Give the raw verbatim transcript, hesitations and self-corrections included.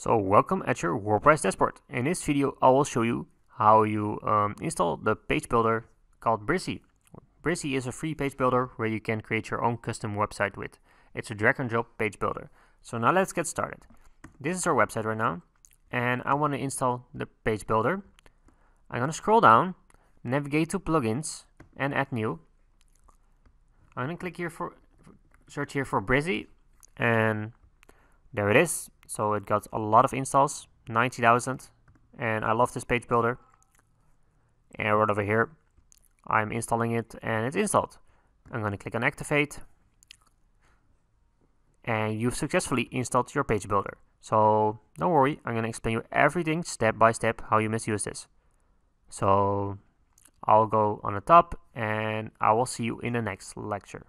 So welcome at your WordPress dashboard. In this video I will show you how you um, install the page builder called Brizy. Brizy is a free page builder where you can create your own custom website with. It's a drag and drop page builder. So now let's get started. This is our website right now and I want to install the page builder. I'm going to scroll down, navigate to plugins and add new. I'm going to click here for, search here for Brizy and there it is. So it got a lot of installs, ninety thousand, and I love this page builder. And right over here, I'm installing it and it's installed. I'm going to click on activate. And you've successfully installed your page builder. So don't worry, I'm going to explain you everything step by step how you misuse this. So I'll go on the top and I will see you in the next lecture.